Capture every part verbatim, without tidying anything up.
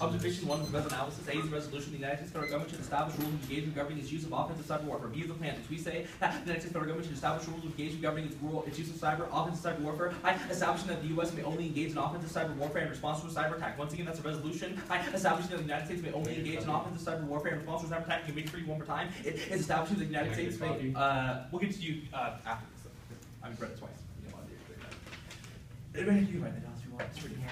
Observation one with web analysis aids the resolution of the United States federal government should establish rules which gauge and governing its use of offensive cyber warfare. Review the plan. Which we say that the United States federal government should establish rules which gauge and governing its, rural, its use of cyber offensive cyber warfare. I establishing that the U S may only engage in offensive cyber warfare in response to a cyber attack. Once again, that's a resolution. I establishing that the United States may only engage in offensive cyber warfare in response to a cyber attack. Can you make sure you one more time? It is establishing that the United States may. Uh, we'll get to you uh, after this. Though. I've read it twice. You don't want to do it. You can write that down if you want. It's pretty hard.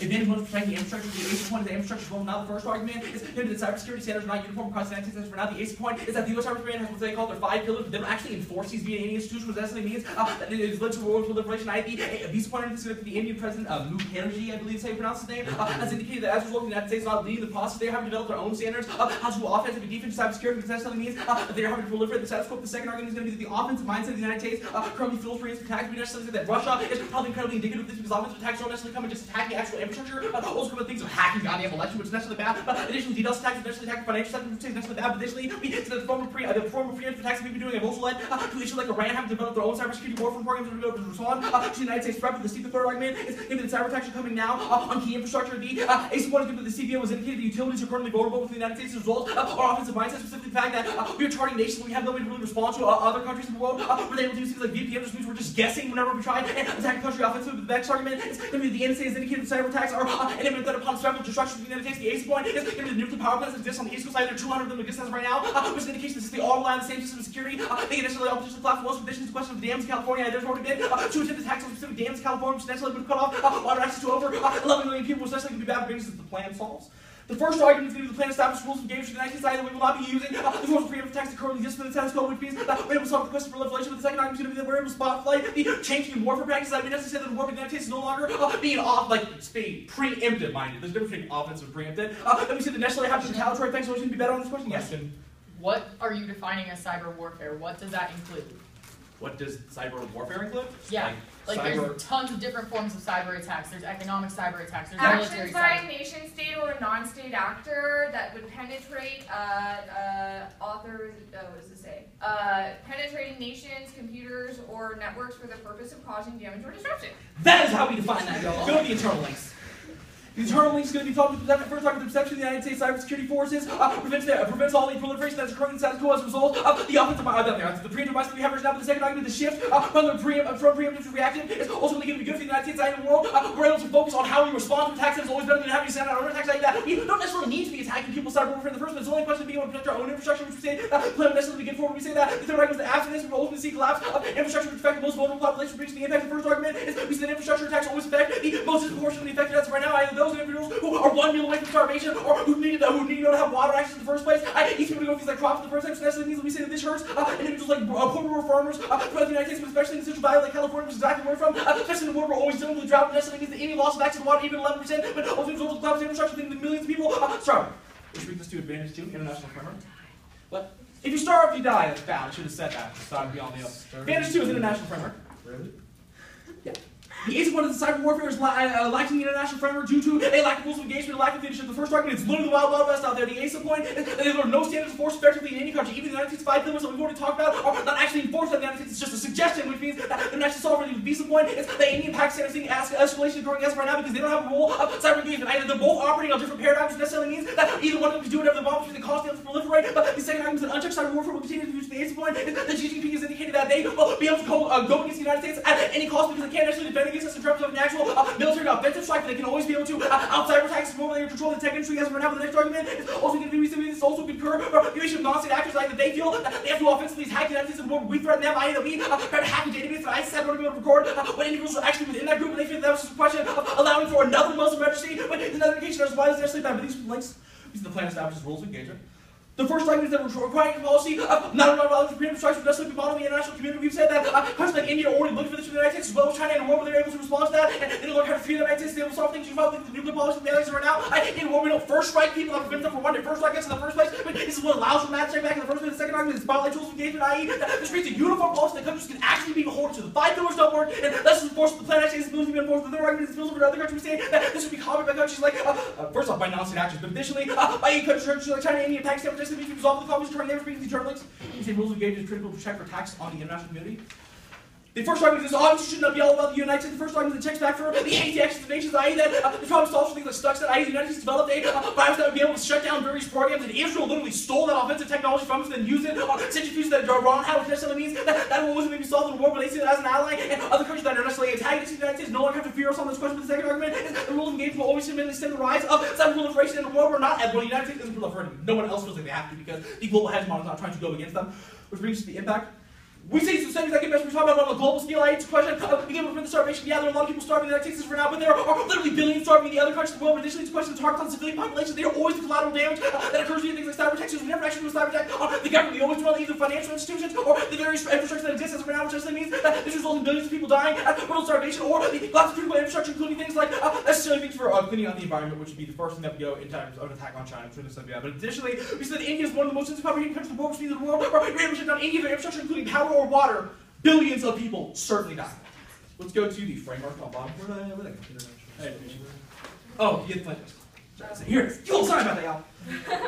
Advantage one is protecting the infrastructure. The ACE point is the infrastructure. Well, now the first argument is that cybersecurity standards are not uniform across the United States. For now, the ACE point is that the U S Cyber Command has what they call their five pillars. They don't actually enforce these via any institution. What that means uh, that it is led to world proliferation. I P. A B's point is that the Indian president uh, Mukherjee, I believe is how you pronounce his name, uh, has indicated that as a result, the United States is not leading the process. They haven't developed their own standards. Uh, how to offensive and defensive cybersecurity. What that means uh, that they are having to proliferate the status quo. The second argument is going to be that the offensive mindset of the United States uh, currently fuels for its attacks. We necessarily say that Russia is probably incredibly indicative of this because offensive attacks don't necessarily come and just attack the actual infrastructure, but also come with things of hacking goddamn election, which is necessarily bad, but additionally DDoS attacks, additionally attacking financial sector, which is necessarily bad, but additionally we, so the form of pre, uh, the form of preemptive attacks we've been doing have also led uh, to issues like Iran having developed their own cybersecurity warfare programs to be able to respond uh, to the United States threat. But the C, the third argument is that the cyber attacks are coming now uh, on key infrastructure. The uh, ACE one is good, but the C V M was indicated the utilities are currently vulnerable with the United States as a result of uh, our offensive mindset, specifically the fact that uh, we are charting nations and we have no way to really respond to uh, other countries in the world. Uh, we're able to do things like V P N, which means we're just guessing whenever we try and attack a country offensive. But the next argument is going to be the N S A is indicated cyber attacks are uh, an imminent threat upon structural destruction of the United States. The ACE point is that the nuclear power plants that exist on the East Coast side, there are two hundred of them exist as right now, uh, which indicates this is the all rely on the same system of security. Uh, they initially all position platform was conditions question of the dams in California. There's already been uh, two attempted attacks on specific dams in California, which naturally would cut off uh, water access to over uh, eleven million people, which essentially could be bad brings that the plan solves. The first argument is going to be the plan established rules of games for the United States that we will not be using uh, the forms of freedom of attacks that currently exist in the status quo, which means that we're able to solve the question of proliferation. But the second argument is going to be that we're able to spotlight the changing warfare practices that we necessarily that the war with the United States is no longer uh, being off, like, being preempted, mind you. There's a difference between offensive and preempted. Uh, and we see that necessarily have to retaliatory things, so we should be better on this question. Yes. What are you defining as cyber warfare? What does that include? What does cyber warfare include? Yeah. Like, Like cyber. There's tons of different forms of cyber attacks. There's economic cyber attacks. There's actions by a nation state or a non-state actor that would penetrate uh, uh, authors. Uh, what does it say? Uh, penetrating nations, computers, or networks for the purpose of causing damage or disruption. That is how we define that. Go to the internal links. The internal link is going to be followed with the first argument, the perception of the United States cybersecurity forces uh, prevents, uh, prevents all the proliferation that's occurring in status quo as a result of the offensive mind, uh, the preemptive mindset that we have right now. But the second argument, the shift uh, from the pre uh, from preemptive to reactive is ultimately going to be good for the United States side of the world. Uh, we're able to focus on how we respond to attacks. It's always better than having to stand out on attacks like that. We don't necessarily need to be attacking people's cyber warfare in the first place. It's only a question of being able to protect our own infrastructure, which we say uh, plan necessarily be good for. When we say that the third argument is the absence we will ultimately see collapse of infrastructure to affect the most vulnerable population, reducing the impact. The first argument is we see that infrastructure attacks always affect the most disproportionately affected us right now. I, Those individuals who are one meal away from starvation, or who need to, who need to know to have water access in the first place. I, these people go things like crops in the first place. So that means that we say that this hurts uh, individuals like uh, poor rural farmers uh, throughout the United States, but especially in the central valley like California, which is exactly where we're from. Uh, especially in the war, we're always dealing with drought. And that means that any loss of access to water, even eleven percent, but also results in collapse of infrastructure, leading to millions of people uh, starving. Which brings us to advantage two, international framework. What? If you starve, you die. That's bad. I should have said that. Starve be all meal. Advantage two is international framework. Really? Yeah. The ACE one is the cyber warfare is uh, lacking the international framework due to a lack of rules of engagement, a lack of leadership. The first argument is literally the wild, wild west out there. The ACE point is that there are no standards enforced effectively in any country. Even the United States five pillars that we've already talked about are not actually enforced by the United States. It's just a suggestion, which means that the national sovereignty would be some point. It's the Indian Pakistan is seeing escalation going as right now because they don't have a role of cyber engagement. Either they're both operating on different paradigms, which necessarily means that either one of them can do whatever the bomb is, the cost them to proliferate. But the second argument is that unchecked cyber warfare will continue to reach the ACE point. The G D P is indicated that they will be able to go, uh, go against the United States at any cost because they can't actually defend against us in terms of an actual uh, military offensive strike, but they can always be able to uh, outside attacks normally under control of the tech industry. As we're now, the next argument is also going to be recently this also concur or issue of non-state actors like that they feel that they have to offensively hack the United States and war. We threaten them, that is, we uh, try to hack a database that I said I want to be able to record uh, what individuals are actually within that group, and they feel that was just a question of allowing for another Muslim registry. But another indication as why is necessarily bad. But these links, these are the plan establishes rules of engagement. The first argument is that we're requiring a policy of not allowing for preemptive strikes, which necessarily be modeled in the international community. We've said that uh, countries like India are already looking for this from the United States, as well as China and war, where they're able to respond to that, and they don't learn how to fear the United States, they will solve things. You probably think the nuclear policy of the United States right now. I, in war, we don't first strike people, that prevent them from one day first strike us in the first place, but this is what allows for that strike back in the first place. The second argument is spotlight tools of engagement, that is, this creates a uniform policy that countries can actually be beholden to. The five pillars don't work, and that's enforced the plan actually is supposed to be enforced. The third argument is built over another country saying that this should be copied by countries like, uh, uh, first off, by non-state actors, but additionally, uh, by countries like China, India, Pakistan, to resolve the copies of the internal links. You say rules of engagement is critical to check for attacks on the international community. The first argument is, obviously, should not be all about the United States. The first argument is the checks back for the hate the actions of nations. I hate that. Uh, the problem solves things that stuck that I hate the United States developed a uh, virus that would be able to shut down various programs. And Israel literally stole that offensive technology from us and then used it on centrifuges that are wrong. How necessarily means that that wasn't maybe solved in war, but they see it as an ally. And other countries that are necessarily antagonistic to the United States no longer have to fear us on this question. But the second argument is the rules of engagement will always extend the rise of some proliferation in the world. We're not, and when the United States isn't proliferating, no one else feels like they have to because the global hegemon is not trying to go against them. Which brings us to the impact. We see societies that get best. We're talking about it on a global scale. I hate to question. Uh, begin with the starvation. Yeah, there are a lot of people starving in the United States for now, but there are literally billions starving in the other countries of the world. But additionally, to question the targets on civilian populations. They are always the collateral damage uh, that occurs due to things like cyber attacks. We never actually do a cyber attack on uh, the government. We always dwell on either financial institutions or the various infrastructure that exists as of right now, which just means that this results in billions of people dying at world starvation or the lots of critical infrastructure, including things like uh, necessarily things for uh, cleaning out the environment, which would be the first thing that would go in terms of an attack on China. But additionally, we said that India is one of the most incompetently countries in the world, which means the world ran shut down any of their infrastructure, including power or water. Billions of people certainly die. Let's go to the framework on Bob. Where did I let it go? Oh, you had the plan. Here it is. You'll sign about that, y'all.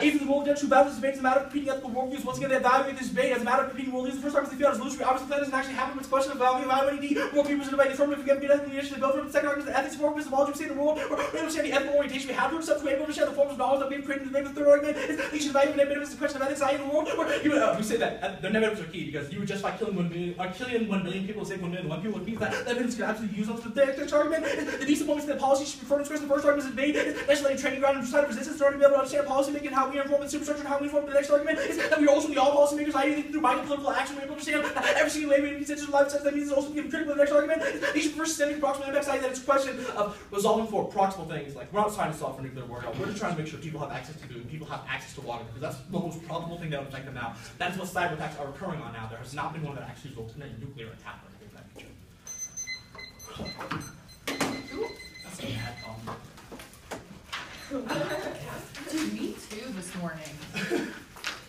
Even the world judge who battles this debate is a matter of competing ethical worldviews. Once again, they evaluate this debate as a matter of competing worldviews. The first argument they feel is illusory. Obviously, that doesn't actually happen. It's a question of value, evaluating the worldview presented by the affirmative and good ethical initiative. The second argument is the ethics of worldviews of all to the world. We're able to understand the ethical orientation we have to accept. We're able to understand the forms of knowledge that we have created in the name of the third argument. It's the value of negatives. It's a question of ethics. I in the world. You would, uh, we say that the negatives are key because you would justify killing one million, uh, killing one million people to save one million one people. It means that that evidence can absolutely use us. The next argument is the disappointment that policy should be further discussed. The first argument is debate. It's necessarily training ground and side of resistance. They're to be able to understand policy. Making how we inform the superstructure and how we inform the next argument is that we are also the all policymakers. I think through binding political action, we're able to understand that every single way we consider life sets. That means it's also becoming critical to the next argument. These are systemic proximal impacts. I that it's a question of resolving for proximal things. Like, we're not trying to solve for nuclear war. We're just trying to make sure people have access to food and people have access to water because that's the most probable thing that would affect them now. That's what cyber attacks are occurring on now. There has not been one that actually resulted in a nuclear attack or anything of that nature. That's a bad problem. Dude, me too this morning.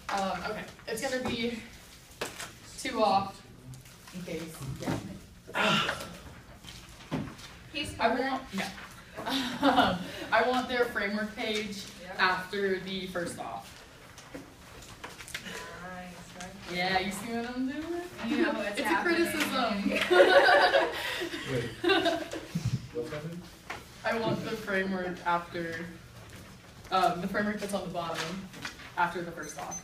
um, okay, it's gonna be two off in case. Yeah. He's I want yeah. I want their framework page yeah. after the first off. Nice. Right? Yeah, you see what I'm doing? You know what's it's happening. It's a criticism. Wait, what's happening? I want the framework after. Um, the framework that's on the bottom after the first off.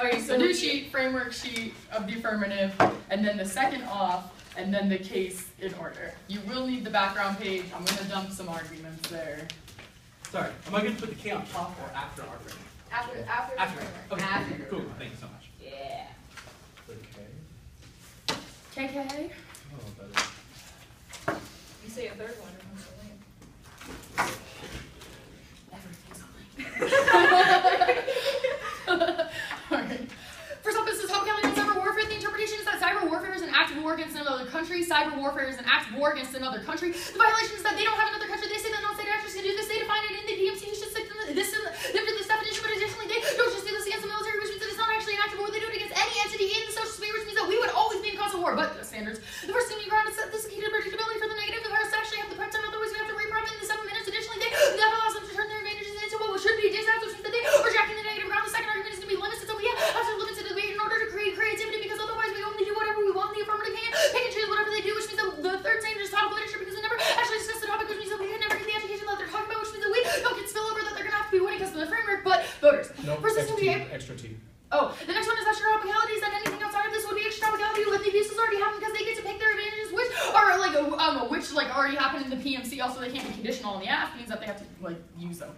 Okay, so new sheet, framework sheet of the affirmative, and then the second off, and then the case in order. You will need the background page. I'm going to dump some arguments there. Sorry, am I going to put the K on top or after our framework? After, after, after. Okay, after. Cool, thank you so much. Yeah. Okay. K K. Oh, better. You say a third one. Right. First off, this is Hope Kelly on cyber warfare. The interpretation is that cyber warfare is an act of war against another country. Cyber warfare is an act of war against another country. The violation is that they don't have another country. They say that non-state actors can do this. They define it in the D M C. You should stick to this, this definition, but additionally, they don't just do this against the military, which means that it's not actually an act of war. They do it against any entity in the social sphere, which means that we would always be in constant war. But the standards, the first thing we ground is that this is predictability for the negative. The virus actually have the prep time. Otherwise, we have to reprime it in the seven minutes. Additionally, they that allows them to turn their advantages into what should be disasters. We're jacking the negative ground. The second argument is going to be limits. It's we have to limit the debate in order to create creativity because otherwise we only do whatever we want. The affirmative can pick and choose whatever they do, which means that the third thing is topical literature because they never actually discuss the topic, which means that we can never get the education that they're talking about, which means that we don't get spill over that they're going to have to be winning because of the framework, but voters. No, extra T. Oh, the next one is extra topicalities. That anything outside of this would be extra topicality. Let the abuses already happen because they get to pick their advantages, which are like um which like already happened in the P M C. Also, they can't be conditional on the app, means that they have to like use them.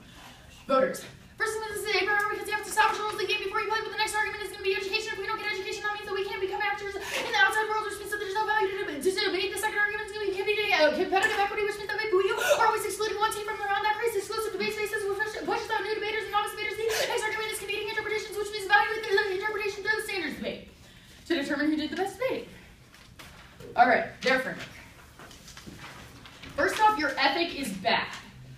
Voters. First thing is the A P R because you have to salvage rules of the game before you play, but the next argument is going to be education. If we don't get education, that means that we can't become actors in the outside world, which means that there's no value to debate. The second argument is going to be competitive equity, which means that we are always excluding one team from around that race. Exclusive debate spaces will push out new debaters and novice debaters. The next argument is competing interpretations, which means evaluate the interpretation through the standards debate to determine who did the best debate. All right, their framework. First off, your ethic is bad.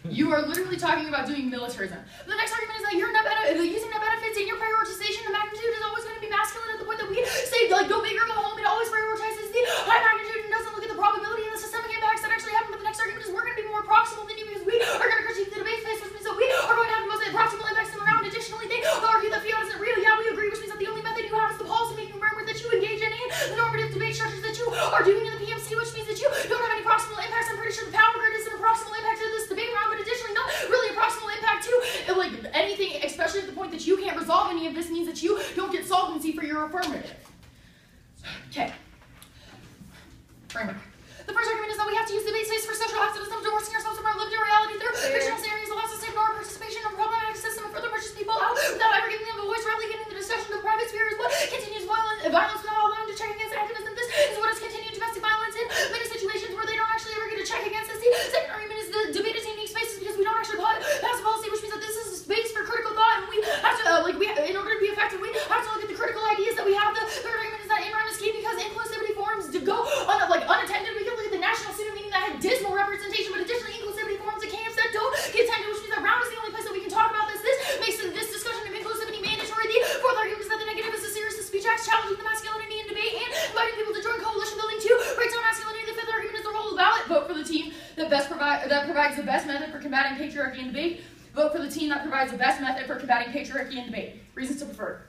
You are literally talking about doing militarism. The next argument is that you're not using the benefits and your prioritization. The magnitude is always going to be masculine at the point that we say, like, go big or go home. It always prioritizes the high magnitude and doesn't look at the probability and the systemic impacts that actually happen. But the next argument is we're going to be more proximal than you because we are going to critique the debate space, which means that we are going to have the most proximal impacts in the round. Additionally, they argue that fiat isn't real. Yeah, we agree, which means that the only method you have is the policy making framework that you engage in and the normative debate structures that you are doing in the P M C. proximal impact to this debate round, but additionally not really a proximal impact to it, like anything, especially at the point that you can't resolve any of this, means that you don't get solvency for your affirmative. Okay. Framework. The first argument is that we have to use debate space for social activism, divorcing ourselves from our lived reality through yeah. fictional scenarios allows us to ignore participation in a problematic system and further pushes people out without ever giving them a voice, rarely getting the discussion to the private sphere as well. Continues violence, violence not allowed to check against activism. This is what has continued domestic violence in many situations where they don't actually ever get a check against us. The second argument is the debate is in unique spaces because we don't actually pass a policy, which means that this is a space for critical thought, and we have to, uh, like, we in order to be effective, we have to look at the critical ideas that we have. The third argument is that in-run is key because inclusivity forms to go on, like, unattended. We can look at the national student meeting that had dismal representation, but additionally inclusivity forms at camps that don't get attended, which means that round is the only place that we can talk about this. This makes this discussion of inclusivity mandatory. The fourth argument is that the negative is a series of speech acts challenging the masculinity in debate and inviting people to join coalition building to break down masculinity. The fifth argument is the role of ballot. Vote for the team that best provides that provides the best method for combating patriarchy in debate. Vote for the team that provides the best method for combating patriarchy in debate. Reasons to prefer.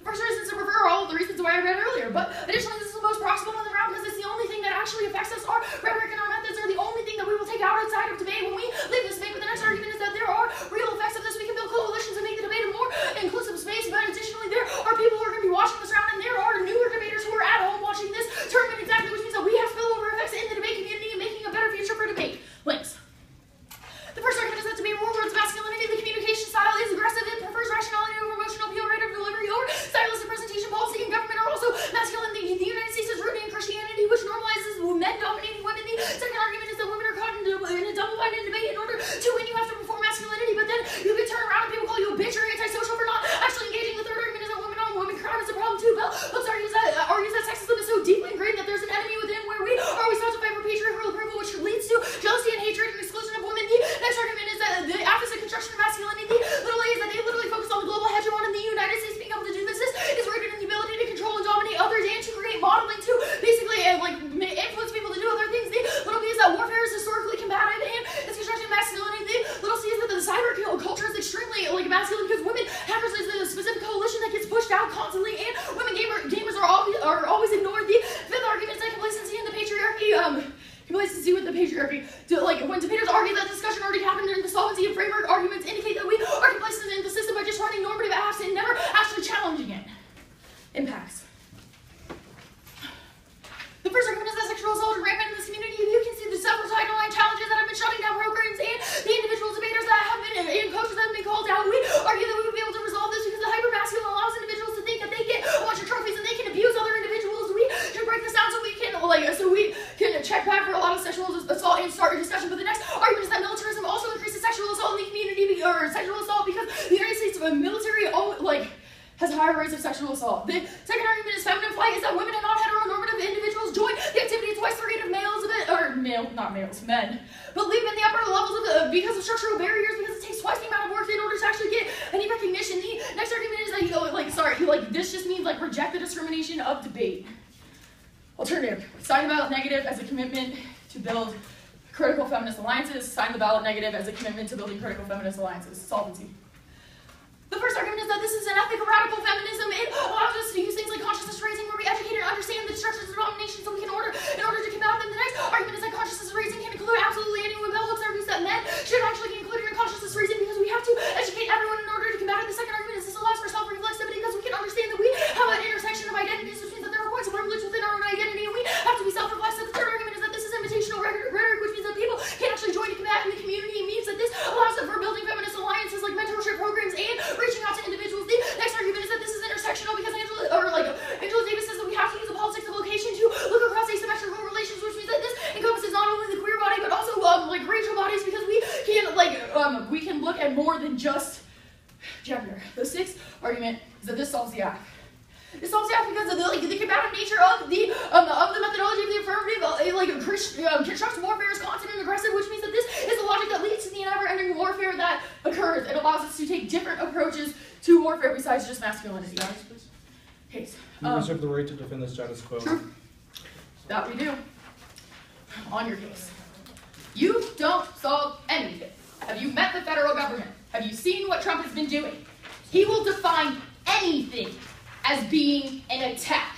The first reasons to prefer are all the reasons why I read earlier, but additionally this is the most proximal on the round because it's the only thing that actually affects us. Our rhetoric and our methods are the only thing that we will take out outside of debate when we leave this debate, but the next argument is that there are real effects of this. We can build coalitions and make the debate a more inclusive space, but additionally there are people who are going to be watching this round, and there are newer debaters who are at home watching this tournament exactly, which means that we have spillover effects in the debate community and making a better future for debate. Links. The first argument is that debate rewards masculinity. The communication style is aggressive. It prefers rationality over emotional, pejorative delivery over stylistic presentation. Policy and government are also masculine. The United States is rooted in Christianity, which normalizes men dominating women. The second argument is that women are caught in a double-minded debate. In order to win, you have to perform masculinity, but then you can turn around and people call you a bitch or antisocial for not actually engaging. The third argument is that women-on-women crime is a problem too. Bell Hooks argues that, uh, argues that sexism is so deeply ingrained that there's an enemy within where we are always taught to fight for patriarchal approval, which leads to jealousy and hatred and exclusion of women. The next argument is that the opposite construction of masculinity, little a, is that they literally focus on the global hegemon in the United States being able to do this. This is rooted in the ability to control and dominate others and to create modeling to basically uh, like influence people to do other things. The little b is that warfare is historically combative and it's construction of masculinity. The little c is that the cyber culture is extremely like masculine because women hackers is a specific coalition that gets pushed out constantly and women gamer, gamers are, all, are always ignored. The fifth argument is that complacency in the patriarchy. Um, Complacency with the patriarchy. Like when debaters argue that discussion already happened during the solvency of framework arguments indicate that we are complacent in the system by just running normative apps and never actually challenging it. Impacts. The first argument is that sexual assault is rampant in this community. You can see the several sideline challenges that have been shutting down programs and the individual debaters that have been and coaches that have been called out. We argue that we would be able to resolve this because the hypermasculine allows individuals to think that they get a bunch of trophies and they can abuse other individuals. We should break this down so we can like so we can check back for a lot of sexual assault and start a discussion. But the next argument is that militarism also increases sexual assault in the community or sexual assault because the United States military like has higher rates of sexual assault. The second argument is feminine flight is that women and non-heteronormative individuals join the activity twice the rate of males, or male, not males, men, but leave in the upper levels of the, because of structural barriers, because it takes twice the amount of work in order to actually get any recognition. The next argument is that you go, like, sorry, like, this just means, like, reject the discrimination of debate. Alternative, sign the ballot negative as a commitment to build critical feminist alliances, sign the ballot negative as a commitment to building critical feminist alliances, solvency. The first argument is that this is an ethical radical feminism. It allows us to use things like consciousness raising where we educate and understand the structures of domination so we can order in order to combat them. The next argument is that consciousness raising can include absolutely anyone. Bell Hooks argues that men should actually get included in consciousness raising because we have to educate everyone in order to combat it. The second argument is this allows for self-reflexivity because we can understand that we have an intersection of identities, which means that there are points of privilege within our own identity and we have to be self-reflexive. The third argument is that this is invitational rhetoric, which means that people can actually join to combat in the community. It means that this allows for building feminist alliances like mentorship programs and reaching out to individuals. The next argument is that this is intersectional because Angela, or like Angela Davis says that we have to use the politics of location to look across asymmetrical relations, which means that this encompasses not only the queer body but also um, like racial bodies because we can like um, we can look at more than just gender. The sixth argument is that this solves the act. This solves the act because of the, like, the combative nature of the um, of the methodology of the affirmative. Uh, like uh, constructs warfare is constant and aggressive, which means that this is the logic that leads to the never-ending warfare that occurs. It allows us to take different approaches to warfare besides just masculinity. Status, please. Case. Um, you reserve the right to defend the status quo. True. That we do. On your case. You don't solve anything. Have you met the federal government? Have you seen what Trump has been doing? He will define anything as being an attack.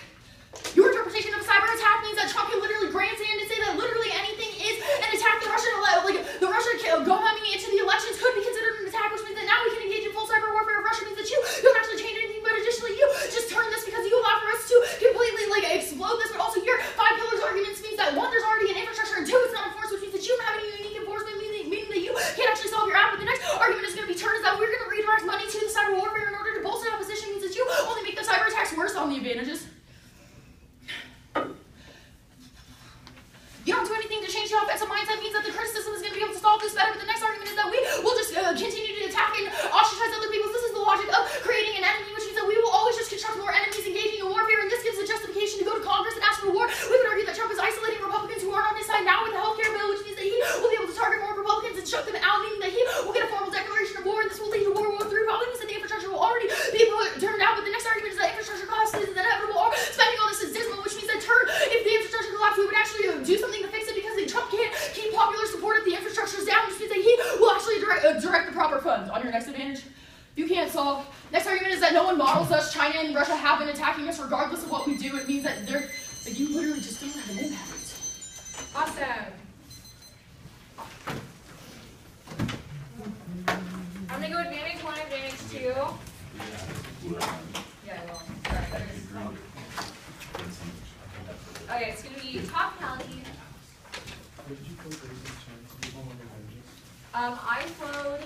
Your interpretation of cyber attack means that Trump can literally grandstand and say that literally anything is an attack. The Russian, like, in, or just, you don't do anything to change your offensive mindset means that the criticism is going to be able to solve this better. But the next argument is that we will just uh, continue to attack and ostracize other people. This is the logic of creating an enemy, which means that we will always just construct more enemies engaging in warfare, and this gives a justification to go to Congress and ask for war. We would argue that Trump is isolating Republicans who aren't on his side now with the health care bill, which means that he will be able to target more Republicans and shut them out, meaning that he will get a formal declaration of war, and this will lead to World War Three. Probably means that the infrastructure will already be turned out, but the next argument is that infrastructure costs is inevitable. Spending on this is dismal, which means that turn if the infrastructure collapsed, we would actually do something to fix it because Trump can't keep popular support if the infrastructure is down, which means that he will actually direct, uh, direct the proper funds. On your next advantage, you can't solve. Next argument is that no one models us. China and Russia have been attacking us regardless of what we do. It means that they're, like, you literally just don't have an impact. Awesome. I'm gonna go advantage one, advantage two. Yeah, yeah I will. Sorry. Okay, it's gonna be top penalty. Um, I flowed,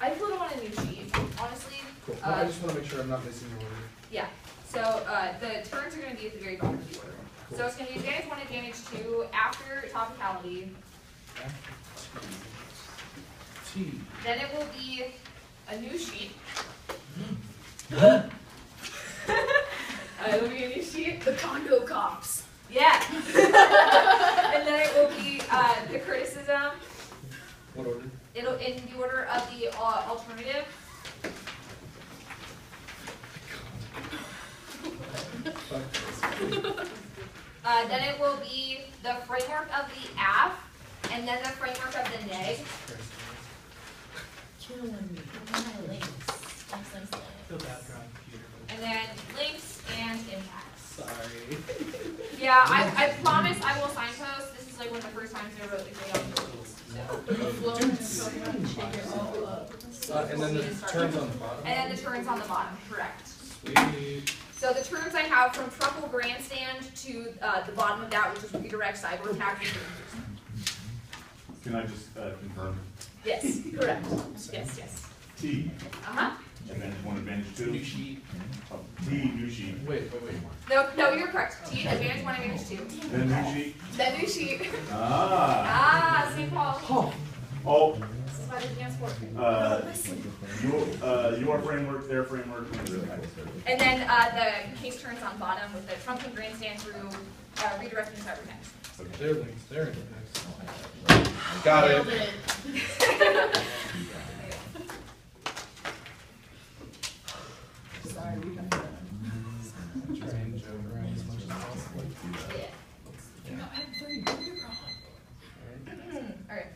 I flowed one in Nucci, honestly. Cool. Well, uh, I just want to make sure I'm not missing the order. Yeah. So uh, the turns are going to be at the very bottom of the order. Cool. So it's going to be advantage one, advantage two, after topicality. T. Then it will be a new sheet. uh, it will be a new sheet. The Congo cops. Yeah. And then it will be uh, the criticism. What order? It'll in the order of the uh, alternative. uh, then it will be the framework of the A F, and then the framework of the neg. Killing me. Links. Links, links, links. And then links and impacts. Sorry. Yeah, I, I promise I will signpost. This is like one of the first times I wrote the uh, And then the turns on the bottom. And then the turns on the bottom, correct. Sweet. So the turns I have from truffle grandstand to uh, the bottom of that, which is redirect cyber attack. Can I just uh, confirm? Yes, correct. Yes, yes. T. Uh-huh. Advantage one, advantage two. New sheet. T, new sheet. Wait, wait, wait. No, no, you're correct. T, advantage one, advantage two. Then new sheet. Then new sheet. Ah. Ah, Saint Paul. Oh. Oh. This is why the dance work. Uh, you, uh, your framework, their framework. And then uh, the case turns on bottom with the Trump and grandstand through uh, redirecting cyber attacks. Okay. There it is. There it is. Got it. it. Sorry, we got that. Change over as much as possible. Yeah. You know, I'm very good. You're wrong. All right.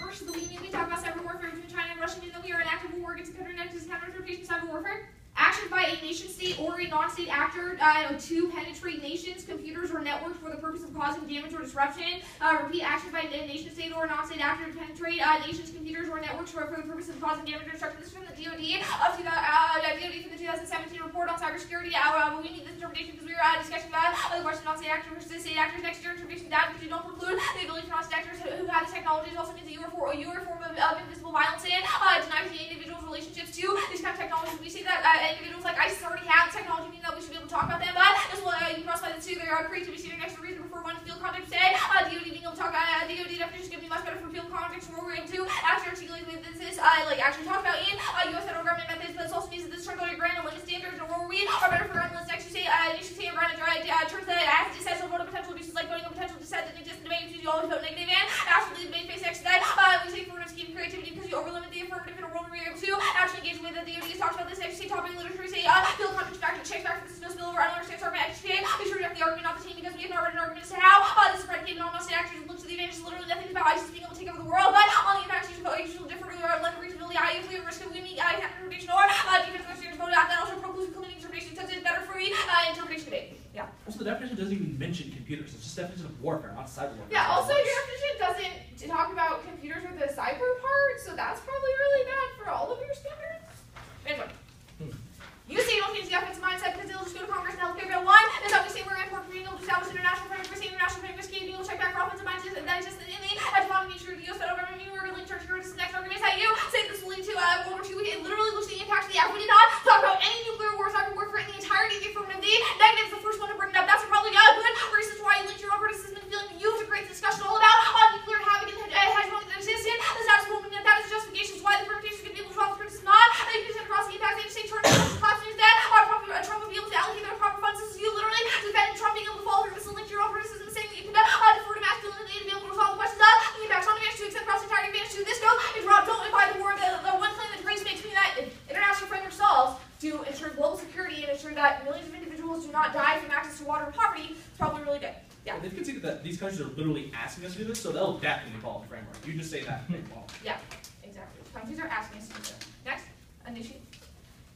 First of the week, we talk about cyber warfare between China and Russia, even though we are in active war against counterinsurgency and cyber warfare. Action by a nation state or a non-state actor uh, to penetrate nations, computers, or networks for the purpose of causing damage or disruption. Uh, repeat, action by a nation state or a non-state actor to penetrate uh, nations, computers, or networks for the purpose of causing damage or disruption. This is from the D O D of two, uh, D O D from the twenty seventeen report on cybersecurity. Uh, we need this interpretation because we were uh, discussing about uh, the question of non-state actors versus state actors. Next year, interpretation that because you don't preclude the ability for non-state actors who have this technology also means that you are for you are a form of, of invisible violence and uh, denies the individual's relationships to these kind of technologies. We see that. Uh, individuals like ISIS already have technology, meaning that we should be able to talk about them, but as well, uh, you cross by the two, there are creativity sitting next to reason before one field context today. Uh, D O D being able to talk about uh, D O D definition is going to be much better for field context from where we're going to actually articulate what this is, uh, like actually talk about in uh, U S federal government methods, but this also means that this turns out your grand and limit standards and where we are better for unless next you say, uh, you should say around a dry uh, turns that as it says to vote a potential nuisance, like voting a potential dissent that exists in debate, you always vote negative and actually debate based next to that. Uh, we say for scheme creativity because you overlimit the affirmative in a world where you're able to actually engage with the D O D talks about this actually topic. Literature, say, uh, field context back to check back for this no spillover. I don't understand sorry, my X P A. We should reject the argument off the team because we have not read an argument as to how uh, this is predicated on non-state actors and looks to the advantage. Literally nothing about ISIS being able to take over the world, but on the impacts, you should feel different. We are left reasonably high if we are risk of winning uh, interpretation or uh, defense of standards voted out. That also precludes including interpretation since it's better free uh, interpretation debate. Yeah. Also, the definition doesn't even mention computers. It's just definition of warfare, not cyber warfare. Yeah, also, your definition doesn't talk about computers with the cyber part, so that's probably really bad for all of your standards. Anyway. You say you don't change the offensive mindset because they'll just go to Congress and healthcare bill one. That's how we say we're important for being able to establish international framework for saying international framework scheme. You'll check back for offensive mindset and then just in the autonomy sure the U S federal government we're going to church this next argument is how you say this will lead to uh, World War Two. It literally looks at the impact of the act. We did not talk about any new literally asking us to do this, so they'll definitely follow the framework. You just say that, they follow. Yeah, exactly. Companies are asking us to do so. Next, initiate.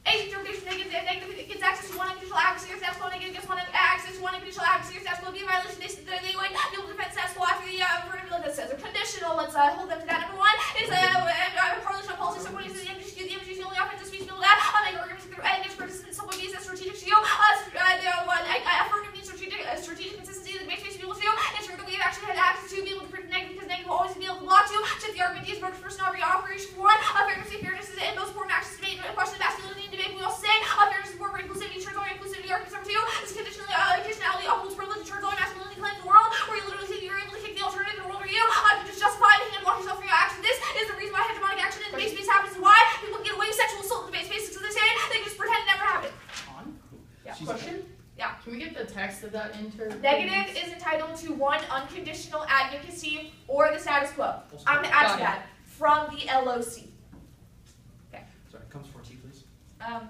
Agent interpretation negative gets access to one unconditional accuracy or status quo negative gets one access to one unconditional accuracy or status quo be a violation they they would not be able to defend status quo after the uh vertical that says are conditional. Let's uh, hold them to that. Number one is uh a correlation of policy supporting the image the image is the only offensive speech build out on a organization through any participant someone needs a strategic shield uh uh one affirmative needs strategic strategic consistency that makes people feel it's that we have actually had access to be able to predict negative because negative will always be able to block you to the argument is vertical personal operation for one of frequency fairness is in most form access to a question of masculinity. We all say uh, fairness is more for inclusivity, church only inclusivity, arguments number two. This conditionally, uh, conditionality upholds privilege, church only masculinity claims the world, where you literally think you're able to take the alternative in the world for you. Uh, to just justify and walk yourself for your action. This is the reason why hegemonic action in the base space happens and why people get away with sexual assault in the base space because they say they just pretend it never happened. On? Yeah. She's question? Yeah. Can we get the text of that interpretation? Negative is entitled to one unconditional advocacy or the status quo. Also, I'm going to add to that from the L O C. Okay. Sorry, comes fourteen, please. Um,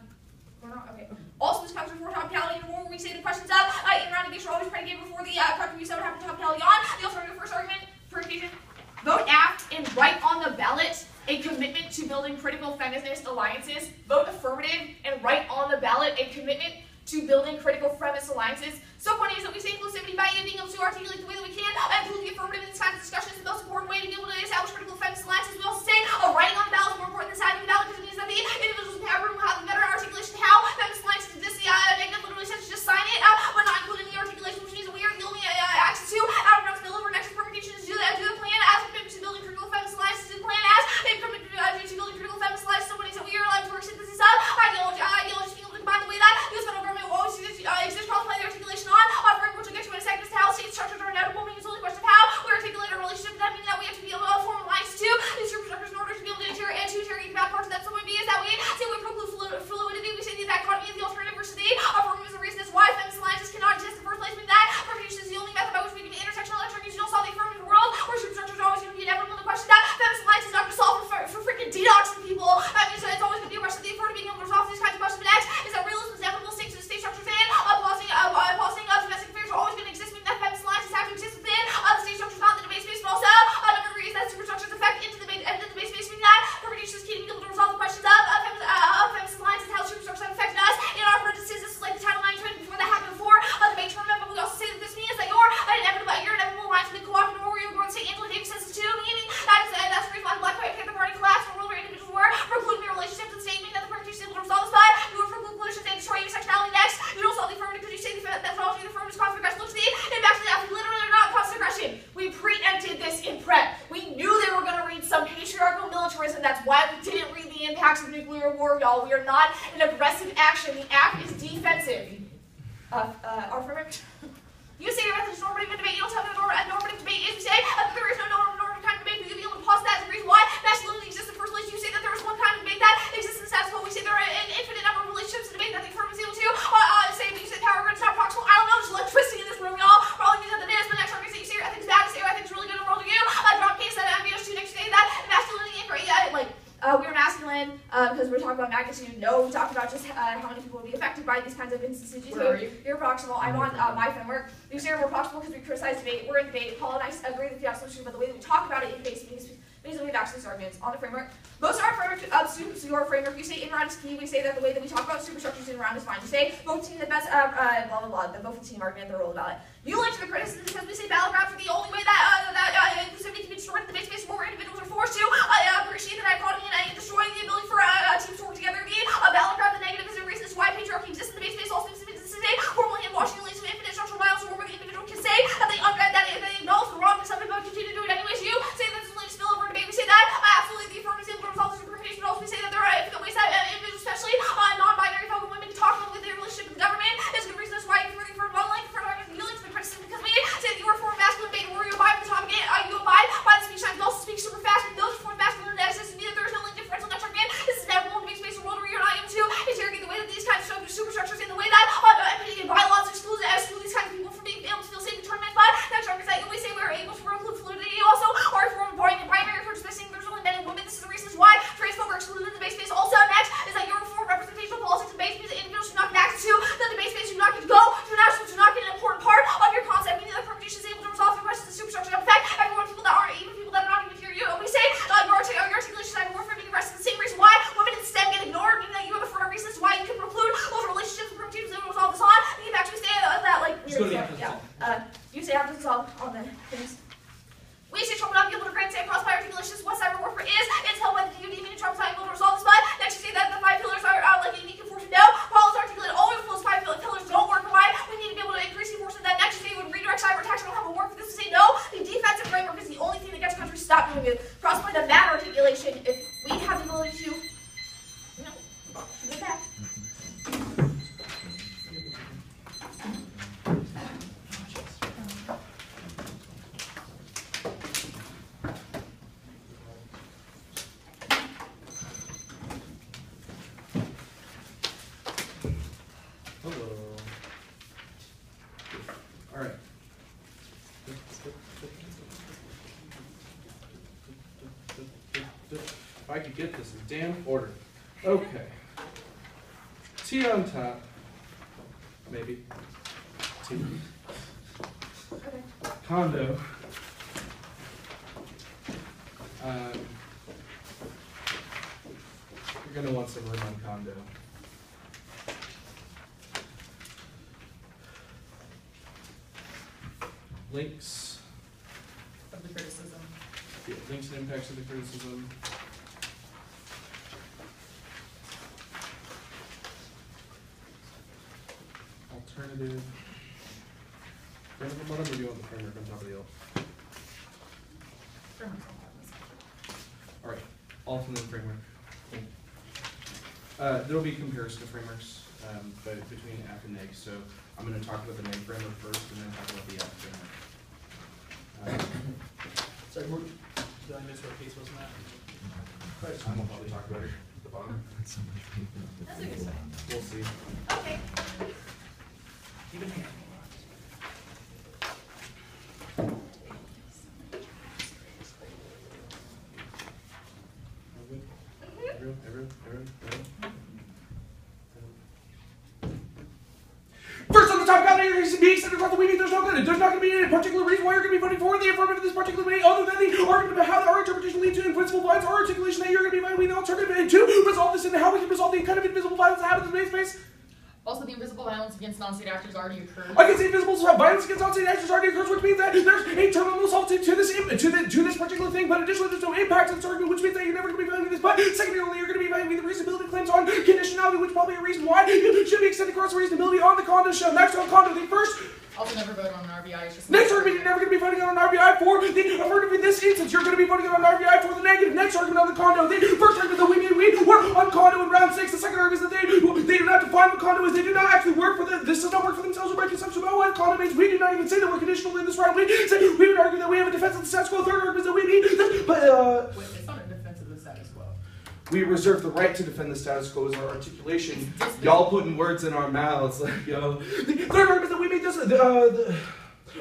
we're not, okay. Also, this comes before topicality in the war where we say the questions up. Uh, in round negation, are always predicated before the uh, correct review, so have to topicality on. The alternative first argument, predication. Vote aft and write on the ballot a commitment to building critical feminist alliances. Vote affirmative and write on the ballot a commitment to building critical feminist alliances. So funny is that we say inclusivity by being able to articulate the way that we can and include the affirmative in this kind of discussion is the most important way to be able to establish critical feminist alliances. We also say a writing on the ballot is more important than signing the ballot because it means that the individuals in the power room will have the better articulation how feminist alliances exist. The uh, negative literally says to just sign it uh, but not included in the articulation, which means that we are the only uh, access to out of rounds middle over next permutation is do that do the plan as commitment to building critical feminist alliances and plan as a commitment uh, to building critical feminist alliances. So funny is that we are allowed to work synthesis up ideology, ideology being able to combine the way that the federal government will always exist problems by the articulation on. Offering which we'll get to in a second is how state structures are inevitable, meaning it's only a question of how we articulate our relationship. That means that we have to be able to form alliance to these group structures in order to be able to inter and to interrogate the bad parts of that. So what we be is that we say we proclaim fluidity, we say the dichotomy is the alternative versus the affirmative is the reason is why feminist alliances cannot exist in the first place, meaning that permutation is the only method by which we can intersectional interrogation solve the affirmative world, where group structures are always going to be inevitable. The question that feminist alliance is not going to solve for, for freaking detoxing people. That means that it's always going to be a question of the affirmative being able to solve these kinds of questions. But next is that realism is inevitable, state to the state structure fan, opposing uh, uh, opposing uh, domestic affairs are always going to exist, meaning that feminist alliances have to exist within uh, the state structure, not in the debate space, but also uh, number three is that superstructures affect into the debate and the debate space, meaning that permutations can't be able to resolve the questions of uh, feminist, uh, of feminist alliance and how superstructures have affected us in our practices. This is like the title line trend before that happened before uh, the debate tournament, but we also say that this means that you're an inevitable, you're an inevitable alliance with the cooperative war, you're going to say Angela Davis says too, meaning that is, uh, that's the reason why the Black Panther Party collapsed in the world where individuals were precluding your relationship to the state, meaning that the permutations able to resolve this by you were precluding collisions and destroying intersectionality. Next, you don't solve the affirmative because you say that that's all the affirmative cause for aggression. Look to the and back to the after literally are not cause for aggression. We preempted this in prep. We knew they were going to read some patriarchal militarism. That's why we didn't read the impacts of nuclear war, y'all. We are not an aggressive action. The act is defensive. Uh, uh, our affirmative. You say that there's normative debate. You don't tell me that normative debate is. You say that there is no normative kind of debate. You'll be able to pause that and reason why masculinity exists in the first place. You say that there is one kind of debate that exists in status quo. We say there are an infinite number of relationships in debate that the firm is able to uh, uh, say that you say power is not proximal. I don't know. There's electricity in this room, y'all. We're all using the data. But next time you say you say I think it's bad. You say I think it's really good in the world to you. I dropped case that I'm going to next day that masculinity and yeah, like. Uh, we were masculine uh, because we we're talking about magnitude. No, we talked about just uh, how many people would be affected by these kinds of instances. You Where are you? You're proximal. I'm on uh, my framework. You say we're proximal because we criticize debate. We're in debate. Paul and I agree that we have solutions, but the way that we talk about it in debate means that we've actually started arguments on the framework. Most of our framework, uh, students to your framework, you say in round is key. We say that the way that we talk about superstructures in round is fine. You say vote for team the best, uh, uh, blah, blah, blah, the vote for team argument, the role of ballot. You like to the criticism because we say battlegrounds are the only way that uh, that uh, inclusivity can be destroyed in the debate space where individuals are forced to uh, appreciate the dichotomy and destroying the ability for uh, teams to work together again. A battleground, the negative is a reason why patriarchy exists in the debate space. Also, this is today, formally in Washington, leads to infinite structural violence where the individual can say that they, uh, that they acknowledge the wrongness of it, but continue to do it anyways. You say that this is a spillover debate. We say that uh, absolutely the affirmative is able to resolve this interpretation, but also we say that there are infinite ways that uh, individuals, especially uh, non-binary folk and women, can talk about their relationship with the government. There's a good reason why you really for modeling, for argument, yielding to the criticism, because we say that you are for masculine, beta warrior, vibe, the topic, and uh, you you. Prosper the matter of elation. If we have the ability to, you know, give it back. If I could get this in damn order. Okay. Tea on top. Maybe. Tea. Okay. Condo. Um, you're going to want some room on condo. Links. Of the criticism. Yeah, links and impacts of the criticism. Alternative. Alternative, whatever you want the framework on top of the L. Alright, alternate framework. Uh, there will be comparison of frameworks, um, but between A P and N A G. So I'm going to talk about the N A G framework first and then talk about the A P framework. Um, Sorry, Morgan. Did I miss what the case was, Matt? I'm going to probably talk about it at the bottom. That's a good sign. We'll see. Okay. Even here. Everyone, everyone, everyone, everyone. First on the top, God, there is a being said about the meeting. There's no good. There's not going to be any particular reason why you're going to be voting for the affirmative of this particular meeting, other than the argument about how our interpretation leads to invincible blinds, our articulation that you're going to be finding the alternative, and to resolve this into how we can resolve the kind of invisible violence that happens in the space. Also, the invisible violence against non-state actors already occurs. I can see invisible violence against non-state actors already occurs, which means that there's a terminal subtlety to this to, the, to this particular thing, but additionally there's no impact on this argument, which means that you're never going to be valuing this, but secondarily you're going to be valuing the reasonability claims on conditionality, which is probably a reason why you should be extended cross reasonability on the condo show. Next on condo, the first... Also never vote on an R B I. It's just next argument, you're never going to be voting on an R B I for the affirmative in this instance. You're going to be voting on an R B I for the negative. Next argument on the condo. The first argument that we made, we were on condo in round six. The second argument is that they, they do not define what condo is. They do not actually work for them. This does not work for themselves or by consumption. But what condo means, we do not even say that we're conditional in this round. We say we would argue that we have a defense of the status quo. Third argument is that we need, but uh. Wait, it's not a defense of the status quo. We reserve the right to defend the status quo as our articulation. Y'all putting words in our mouths, like, yo. The third argument that we made this, uh, the,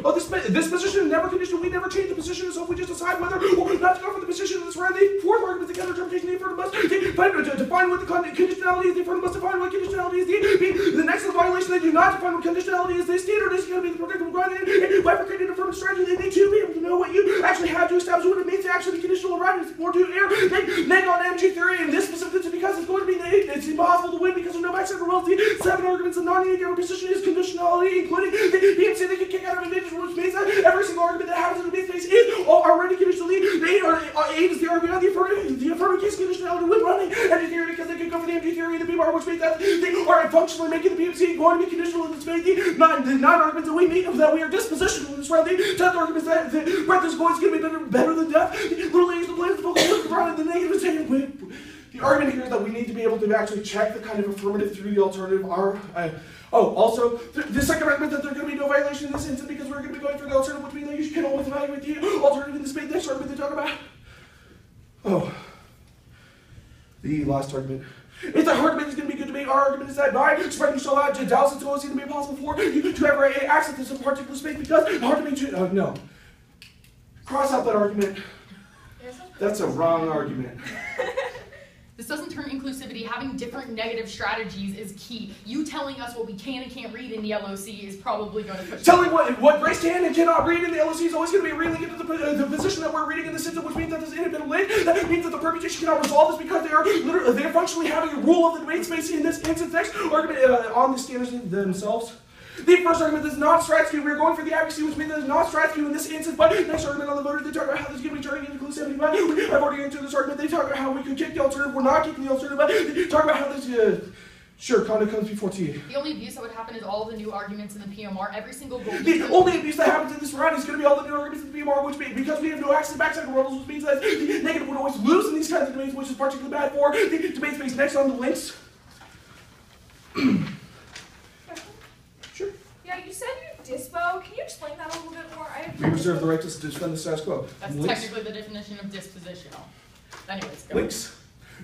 oh, this, this position is never conditional. We never change the position, so if we just decide whether or not to go for the position of this round. The fourth argument is the counter-interpretation, the affirmative must define, define what the conditionality is, the affirmative must define what conditionality is, the, the next is the violation, they do not define what conditionality is, the standard is going to be the predictable ground, and, and bifurcated affirmative strategy, they need to be able to know what you actually have to establish, what it means to actually conditional arrive, or to err, then, then on M G theory, and this specific is because it's going to be the, it's impossible to win because of no backside rules, the seven arguments, the non-unitary position is conditionality, including the B M C they can kick out of an which means that every single argument that happens in the space is already conditionally. They are eight is the argument on the affirmative, the affirmative case conditionality with running M G theory because they can go for the M G theory and the B M R, which means that they are functionally making the B M C going to be conditional in this space. The nine arguments that we make that we are dispositional in this round. The tenth argument is that the breadth is going to be better, better than depth. Literally, is the place the focus look around and the negative is taken away. The argument here is that we need to be able to actually check the kind of affirmative through the alternative R. Uh, oh, also, th the second argument that there's going to be no violation in this instance because we're going to be going for the alternative, which means that you can always evaluate the alternative in this space. Next argument to talk about. Oh. The last argument. If the argument is going to be good debate, our argument is that by spreading shall out, Gentiles and so it's going to be possible for you to ever access this particular space because hard to make. Oh, no. Cross out that argument. That's a wrong argument. This doesn't turn inclusivity. Having different negative strategies is key. You telling us what we can and can't read in the L O C is probably going to push. Telling what what Grace can and cannot read in the L O C is always going to be reading into the, uh, the position that we're reading in the system, which means that this independent link, that means that the permutation cannot resolve this because they are literally they're functionally having a rule of the debate space in this instance. Next argument uh, on the standards themselves. The first argument is not strategy. We're going for the advocacy, which means there's not strategy in this instance. But next argument on the voter, they talk about how there's going to be targeting inclusivity. But I've already answered this argument. They talk about how we could kick the alternative. We're not kicking the alternative. But they talk about how this. Uh, Sure, conduct comes before tea. The only abuse that would happen is all the new arguments in the P M R. Every single goal. The only abuse that happens in this round is going to be all the new arguments in the P M R, which means because we have no access to backside rules, which means that the negative would always lose in these kinds of debates, which is particularly bad for the debate space. Next on the links. Sure. Yeah, you said you dispo. Can you explain that a little bit more? I we reserve the right to defend the status quo. That's links. Technically the definition of dispositional. Anyways, go. Links.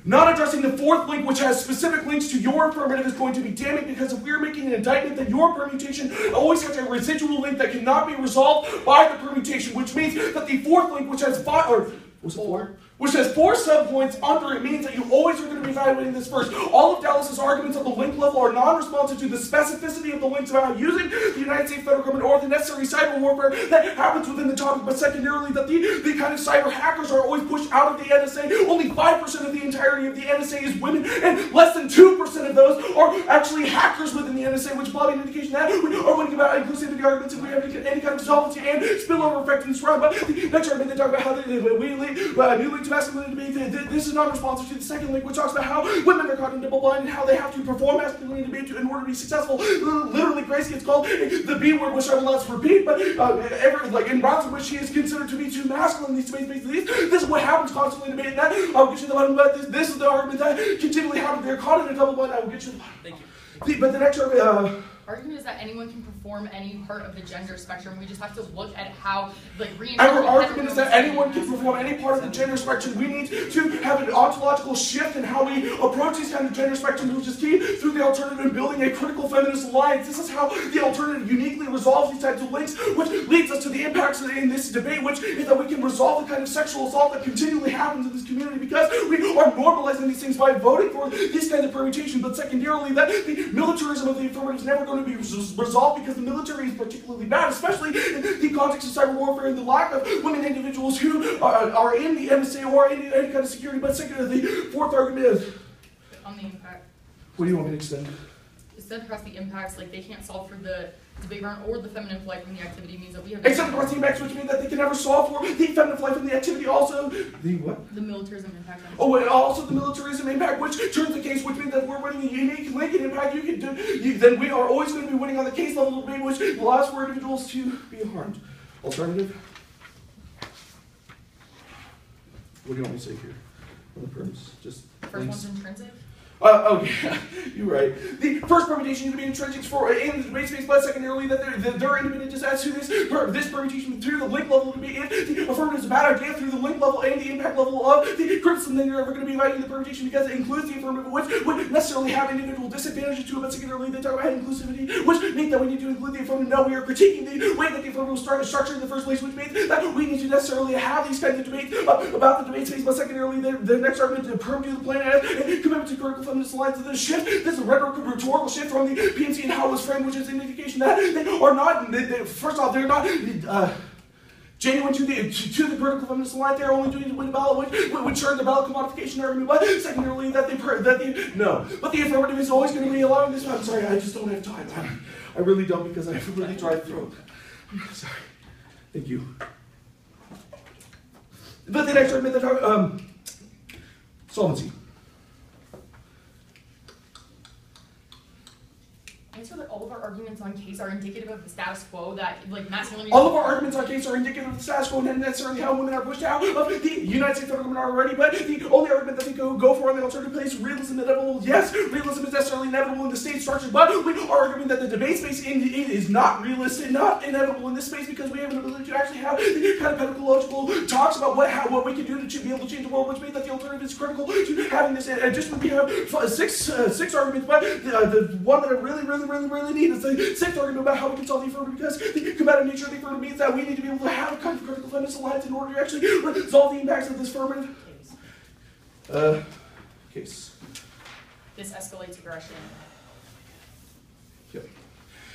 Not addressing the fourth link, which has specific links to your affirmative, is going to be damning, because if we're making an indictment that your permutation always has a residual link that cannot be resolved by the permutation, which means that the fourth link, which has five, or was it four? Which has four subpoints under it, means that you always are going to be evaluating this first. All of Dallas's arguments on the link level are non-responsive to the specificity of the links about using the United States federal government or the necessary cyber warfare that happens within the topic, but secondarily that the, the kind of cyber hackers are always pushed out of the N S A. Only five percent of the entirety of the N S A is women, and less than two percent of those are actually hackers within the N S A, which probably an indication that we are winning about inclusivity arguments if we have any kind of solvency and spillover effect in this round. But the next argument, they talk about how they, we lead, uh, new leads this is not responsive to the second link, which talks about how women are caught in double blind and how they have to perform masculinity debate in order to be successful. Literally, Grace gets called the B word, which I'm allowed to repeat, but uh, every, like in rounds in which she is considered to be too masculine in these space spaces, this is what happens constantly in debate. And that, I will get you the bottom, but this, this is the argument that continually happens. They're caught in a double blind, I will get you the bottom. Thank you. The, but the next argument, uh, argument is that anyone can perform any part of the gender spectrum. We just have to look at how, like, our argument is that anyone can perform any part of the gender spectrum. We need to have an ontological shift in how we approach these kind of gender spectrums, which is key through the alternative and building a critical feminist alliance. This is how the alternative uniquely resolves these types of links, which leads us to the impacts in this debate, which is that we can resolve the kind of sexual assault that continually happens in this community because we are normalizing these things by voting for these kind of permutations. But secondarily, that the militarism of the affirmative is never going to be resolved because the military is particularly bad, especially in the context of cyber warfare and the lack of women individuals who are, are in the N S A or in any kind of security. But secondly, the fourth argument is on the impact. What do you want me to extend? Extend across the impacts, like they can't solve for the debate round or the feminine flight from the activity means that we have. Except across the impacts, which means that they can never solve for the feminine flight from the activity. Also, the what? The militarism impact. Oh, and also the militarism impact, which turns the case, which means that we're winning a unique link and impact. You can do. You, then we are always going to be winning on the case level, which allows for individuals to be harmed. Alternative. What do you want me to say here? On the purpose, just. First one's intrinsic. Uh, oh yeah, you're right. The first permutation is going to be intrinsic for in the debate space, but secondarily that they're, that they're independent just as to this per, this permutation through the link level to be in the affirmative is a bad idea through the link level and the impact level of the criticism that you're ever going to be inviting the permutation because it includes the affirmative, which would necessarily have individual disadvantages to it, but secondarily they talk about inclusivity, which means that we need to include the affirmative. No, we are critiquing the way that the affirmative started structured in the first place, which means that we need to necessarily have these kinds of debates about the debate space, but secondarily the, the next argument to permeate the planet and commitment to critical this line to this shift, this rhetorical rhetorical shift from the P M C and how it was framed, which is an indication that they are not, they, they, first off, they're not uh, genuine to the, to, to the critical feminist line. They're only doing it to win the ballot, which would turn the ballot commodification argument, but secondarily that they, that they, no. But the affirmative is always going to be allowing this. I'm sorry, I just don't have time. I, I really don't because I have a really dry throat. I'm sorry. Thank you. But the next argument that, um, solvency. Answer that all of our arguments on case are indicative of the status quo that, like, masculinity. All of our arguments on case are indicative of the status quo, and not necessarily how women are pushed out of the United States government already. But the only argument that they go go for in the alternative place, realism is inevitable. Yes, realism is necessarily inevitable in the state structure, but we are arguing that the debate space in, in, is not realistic, not inevitable in this space because we have an ability to actually have the kind of pedagogical talks about what how, what we can do to be able to change the world, which means that the alternative is critical to having this. And just we have six uh, six arguments, but the, uh, the one that I really really really, really need is the sixth argument about how we can solve the affirmative because the combative nature of the affirmative means that we need to be able to have a kind of critical feminist alliance in order to actually resolve the impacts of this affirmative uh, case. This escalates aggression. Yep.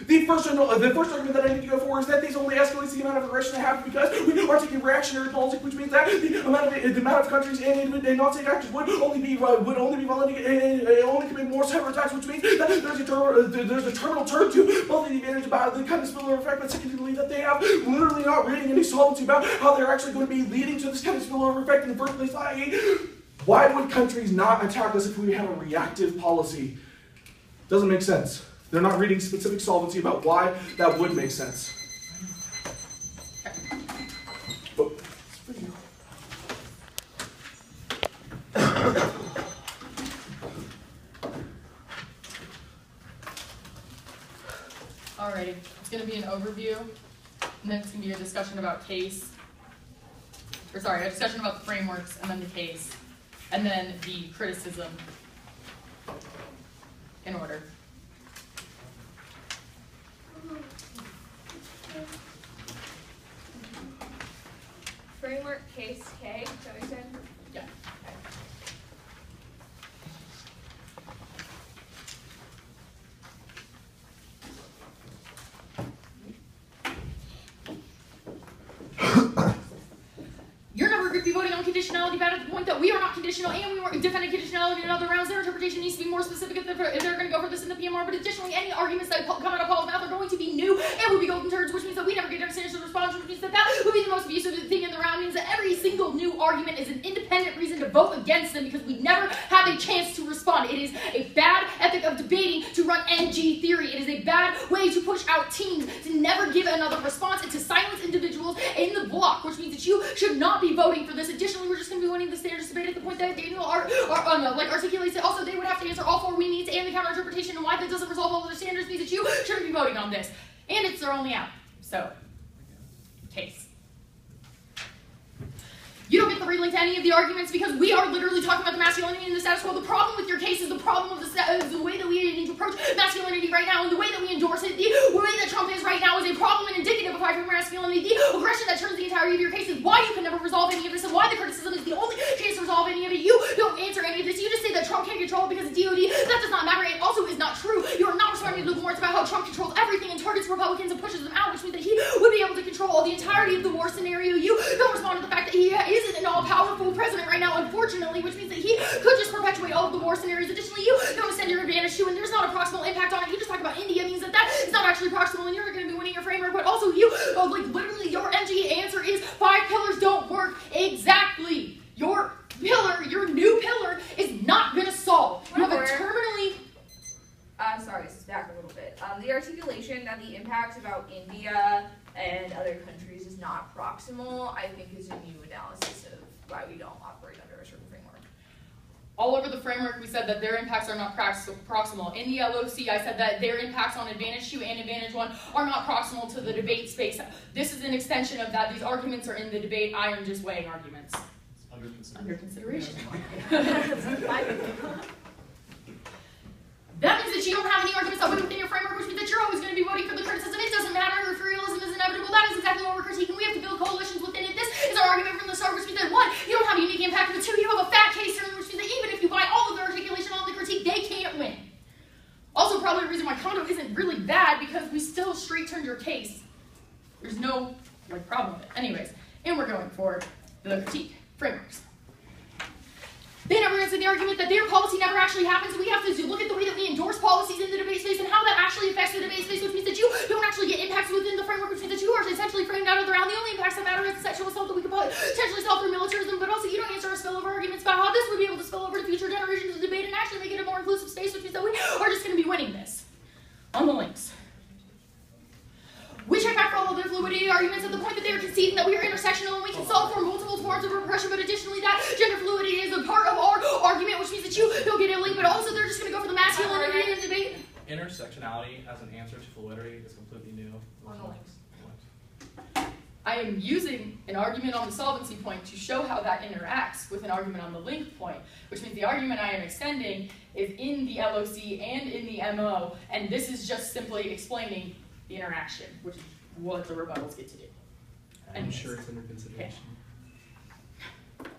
The first, uh, the first argument that I need to go for is that these only escalates the amount of aggression that happens because we are taking reactionary politics, which means that the amount of, the amount of countries and, and non-state actors would only be uh, would only be violating and, and only commit more cyber attacks, which means that there's a ter uh, there's a terminal term to both the advantage about the kind of spillover effect, but secondly that they have literally not reading any solvency about how they're actually going to be leading to this kind of spillover effect in the first place. I mean, why would countries not attack us if we have a reactive policy? Doesn't make sense. They're not reading specific solvency about why that would make sense. Oh. Alrighty, it's going to be an overview, and then it's going to be a discussion about case, or sorry, a discussion about the frameworks, and then the case, and then the criticism in order. Framework case K, is that what you said? Yeah. Okay. You're never going to be voting on conditionality bad at the point that we are not conditional and we weren't defending conditionality in other rounds. Their interpretation needs to be more specific if they're, if they're going to go for this in the P M R, but additionally any arguments that come out of Paul's mouth are going to be new and will be golden turds, which means that we never get to understand the response, which means that that would be the most abusive thing in the round. It means that every single new argument is an independent reason to vote against them because we never have a chance to respond. It is a bad ethic of debating to run N G theory. It is a bad way to push out teams, to never give another response, and to silence individuals in the block, which means that you should not be voting for this. Additionally, we're just going to be winning the standards debate at the point that Daniel are, are, uh, no, like articulates it. Also, they would have to answer all four we needs and the counter interpretation, and why that doesn't resolve all of the standards means that you shouldn't be voting on this. And it's their only out. So, case. You don't get the relink to any of the arguments because we are literally talking about the masculinity and the status quo. The problem with your case is the problem of the, sta is the way that we need to approach masculinity right now, and the way that we endorse it, the way that Trump is right now is a problem and indicative of hyper masculinity. The aggression that turns the entirety of your case is why you can never resolve any of this, and why the criticism is the only chance to resolve any of it. You don't answer any of this. You just say that Trump can't control it because of D O D. That does not matter. It also is not true. You are not responding to the warrants about how Trump controls everything and targets Republicans and pushes them out, which means that he would be able to control the entirety of the war scenario. You don't respond to the fact that he is isn't an all-powerful president right now, unfortunately, which means that he could just perpetuate all of the war scenarios. Additionally, you don't extend your advantage to, and there's not a proximal impact on it. You just talked about India means that that is not actually proximal, and you're going to be winning your framework, but also you, oh, like, literally, your M G answer is five pillars don't work exactly. Your pillar, your new pillar, is not going to solve. You have a terminally... Uh, sorry, this is back a little bit. Um, the articulation that the impacts about India and other countries is not proximal, I think, is a new analysis of why we don't operate under a certain framework. All over the framework, we said that their impacts are not proximal. In the L O C, I said that their impacts on advantage two and advantage one are not proximal to the debate space. This is an extension of that. These arguments are in the debate. I am just weighing arguments. It's under consideration. Under consideration. That means that you don't have any arguments that within your framework, which means that you're always going to be voting for the criticism. It doesn't matter if realism is inevitable. That is exactly what we're critiquing. We have to build coalitions within it. This is our argument from the start, which means that one, you don't have a unique impact, but two, you have a fat case, which means that even if you buy all of the articulation, all the critique, they can't win. Also, probably the reason why Kondo isn't really bad because we still straight turned your case. There's no like problem with it. Anyways, and we're going for the critique frameworks. They never answer the argument that their policy never actually happens, so we have to look at the way that we endorse policies in the debate space and how that actually affects the debate space, which means that you don't actually get impacts within the framework, which means that you are essentially framed out of the round. The only impacts that matter is the sexual assault that we could potentially solve through militarism, but also you don't answer our spillover arguments about how this would be able to spill over to future generations of debate and actually make it a more inclusive space, which means that we are just going to be winning this. On the links. We check back for all of their fluidity arguments at the point that they are conceding that we are intersectional and we can solve for multiple forms of repression, but additionally that gender fluidity is a part of our argument, which means that you don't get a link, but also they're just going to go for the masculinity in the debate. Intersectionality as an answer to fluidity is completely new. On the links. I am using an argument on the solvency point to show how that interacts with an argument on the link point, which means the argument I am extending is in the L O C and in the M O, and this is just simply explaining the interaction, which is what the rebuttals get to do. I'm Anyways. sure it's under consideration. Okay.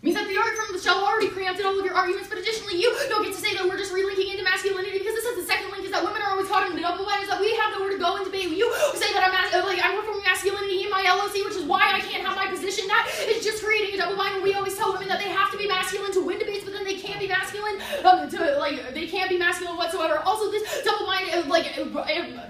Means that the argument from the shell already preempted all of your arguments, but additionally you don't get to say that we're just relinking into masculinity, because this is the second link, is that women are always caught in the double bind, is that we have nowhere to go in debate. You say that I'm, like, I'm performing masculinity in my L O C, which is why I can't have my position. That is just creating a double bind, and we always tell women that they have to be masculine to win debates, but then they can't be masculine, um, to, like, they can't be masculine whatsoever. Also, this double bind, like,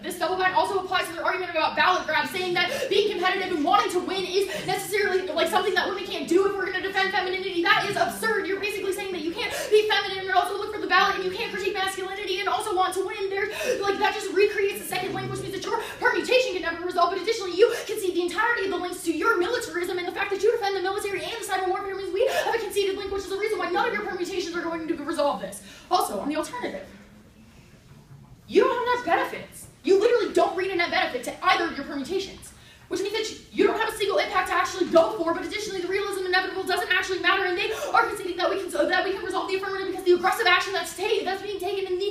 this double bind also applies to their argument about ballot grab, saying that being competitive and wanting to win is necessarily, like, something that women can't do if we're going to defend femininity. That is absurd. You're basically saying that you can't be feminine and also look for the ballot and you can't critique masculinity and also want to win. There's, like, that just recreates the second language means that your permutation can never resolve, but additionally you concede the entirety of the links to your militarism, and the fact that you defend the military and the cyber warfare means we have a conceded link, which is the reason why none of your permutations are going to resolve this. Also, on the alternative, you don't have enough benefits. You literally don't read a net benefit to either of your permutations, which means that you don't have a single impact to actually go for, but additionally the realism inevitable doesn't actually matter, and they are conceding that we can so that we can resolve the affirmative because the aggressive action that's taken that's being taken in the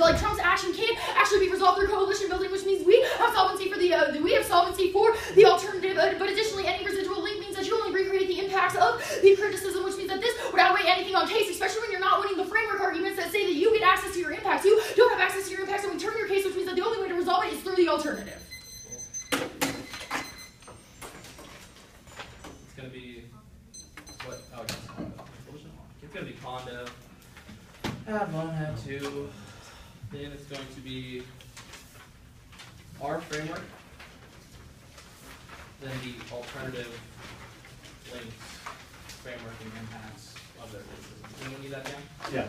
like Trump's action can actually be resolved through coalition building, which means we have solvency for the uh, we have solvency for the alternative, but additionally any residual link means that you only recreate the impacts of the criticism, which means that this would outweigh anything on case, especially when you're not winning the framework arguments that say that you get access to your impacts. You don't have access to your impacts, and we turn your case, which means that the only way to resolve it is through the alternative. Gonna be what? Oh, it's gonna be Pondo. Add one, add two. Then it's going to be our framework. Then the alternative links, framework, and impacts of their criticism. Can you need that down? Yeah.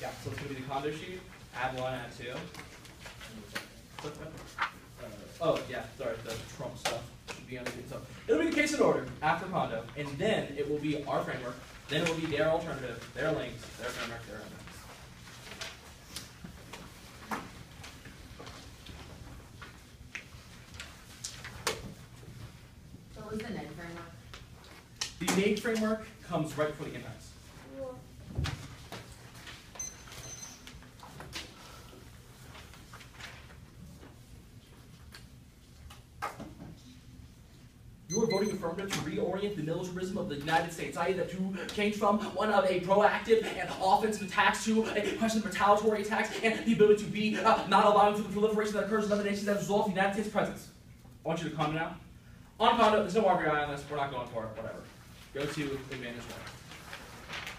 Yeah. So it's gonna be the Pondo sheet. Add one, add two. Uh, oh yeah, sorry, the Trump stuff. Be under so it'll be the case in order after Pondo, and then it will be our framework, then it will be their alternative, their links, their framework, their links. What was the N E D framework? The N E D framework comes right before the impacts. You are voting affirmative to reorient the militarism of the United States, that is that you change from one of a proactive and offensive attacks to a question of retaliatory attacks and the ability to be uh, not allowing for the proliferation that occurs in other nations that resolve the United States presence. I want you to comment now. On Pondo, there's no R B I on this, we're not going for it, whatever. Go to Advantage one.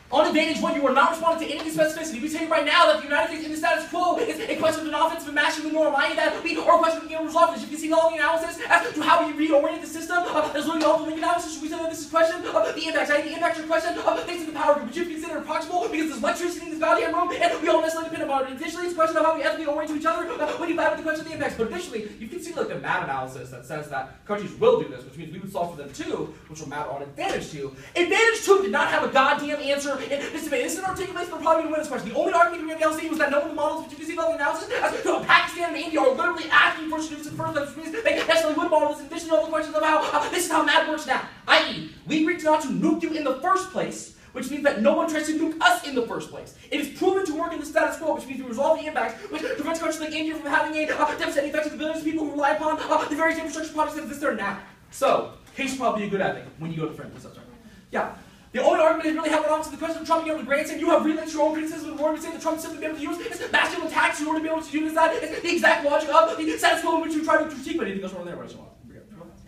On Advantage one, you are not responding to any of the specificity. We tell you right now that the United States in the status quo is a question of an offensive and matching the norm, i e that we are a question of being resolved. As you can see in all the analysis as to how we reorient the system, uh, as literally all the link analysis, we tell that this is a question of uh, the impacts. I mean, the impacts are a question of uh, things in the power group, which you consider proximal because there's lectures sitting in this valley and room, and we all necessarily depend upon it. Additionally, it's a question of how we ethically orient to each other uh, when you violate the question of the impacts. But additionally, you can see like the M A D analysis that says that countries will do this, which means we would solve for them too, which will matter on Advantage two. Advantage two did not have a goddamn answer in this debate. This didn't articulate the problem to win this question. The only argument we were able to see was that no one of the models, which you can see in all the analysis, as to Pakistan and India are literally asking for students in first level, which means they necessarily would model this in addition to all the questions about uh, this is how M A D works now. that is, we agreed not to nuke you in the first place, which means that no one tries to nuke us in the first place. It is proven to work in the status quo, which means we resolve the impacts, which prevents countries like India from having a uh, deficit and affects the billions of people who rely upon uh, the various infrastructure projects that exist there now. So, case should probably be a good advocate when you go to frame this up, sorry. Yeah. The only argument is really having on to the question of Trump being able to grant saying you have relinquished your own criticism of the word we say that Trump simply be able to use is massive attacks in order to be able to do this, that is the exact logic of the status quo in which you try to critique, but anything else wrong there, right?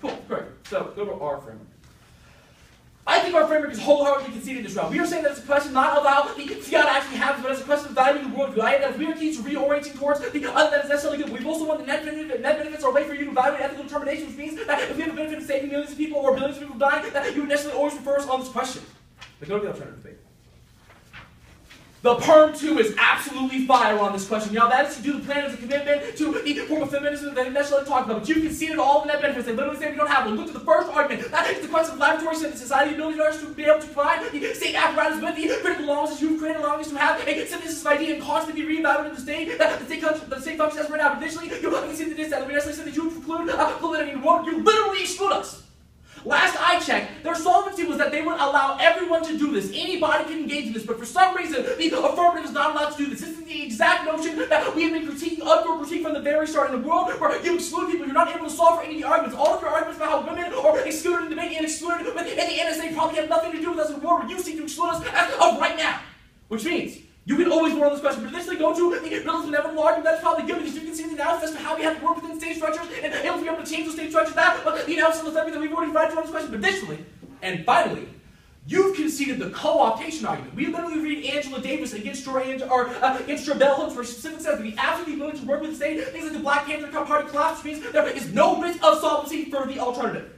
Cool, great. So, go to our framework. I think our framework is wholeheartedly conceded this round. We are saying that it's a question not of how the fiat actually happens, but it's a question of valuing the worldview. I am that if we are keen to reorienting towards the other that is necessarily good. We've also won the net benefit. Net benefits are a way for you to evaluate ethical determination, which means that if we have a benefit of saving millions of people or billions of people dying, that you would necessarily always refer us on this question. But go to the alternative debate. The Perm two is absolutely fire on this question. Y'all, that is to do the plan as a commitment to the form of feminism that they necessarily talk about. But you can see it all in that benefits. They literally say we don't have one. Look to the first argument. That is the question of laboratory citizens, society, ability to be able to provide the state apparatus with the critical allowances you've created, allowing us to have a synthesis of idea and constantly be reevaluated in the state that the state, the state functions as right now. But additionally, you can see the distance that we necessarily said that you preclude uh, validity in war. You literally exclude us. Last I checked, their solvency was that they would allow everyone to do this. Anybody can engage in this, but for some reason, the affirmative is not allowed to do this. This is the exact notion that we have been critiquing, unfair critique from the very start in a world where you exclude people, you're not able to solve for any of the arguments. All of your arguments about how women are excluded in debate and excluded with, and the N S A probably have nothing to do with us in a world where you seek to exclude us as of right now. Which means, you can always vote on this question, but initially go to the realism inevitable argument that's probably good because you can see the analysis as to how we have to work within state structures and able to be able to change those state structures that, but the analysis of the that we've already provided on this question. But additionally, and finally, you've conceded the co-optation argument. We literally read Angela Davis against your, or, uh, against your bell hooks, where she simply says that we absolutely willing to work with the state, things like the Black Panther Party collapse, which means there is no risk of solvency for the alternative.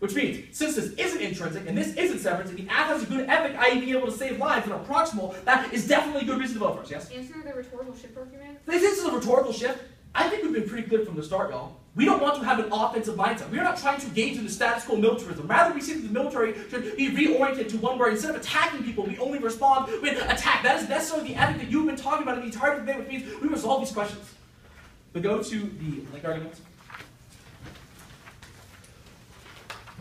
Which means, since this isn't intrinsic and this isn't severance, if the act has a good ethic, that is being able to save lives and are proximal, that is definitely a good reason to vote for us, yes? Answer the rhetorical shift argument. This is a rhetorical shift. I think we've been pretty clear from the start, y'all. We don't want to have an offensive mindset. We are not trying to engage in the status quo militarism. Rather, we see that the military should be reoriented to one where instead of attacking people, we only respond with attack. That is necessarily the ethic that you've been talking about in the entire debate, which means we resolve these questions. But go to the link arguments.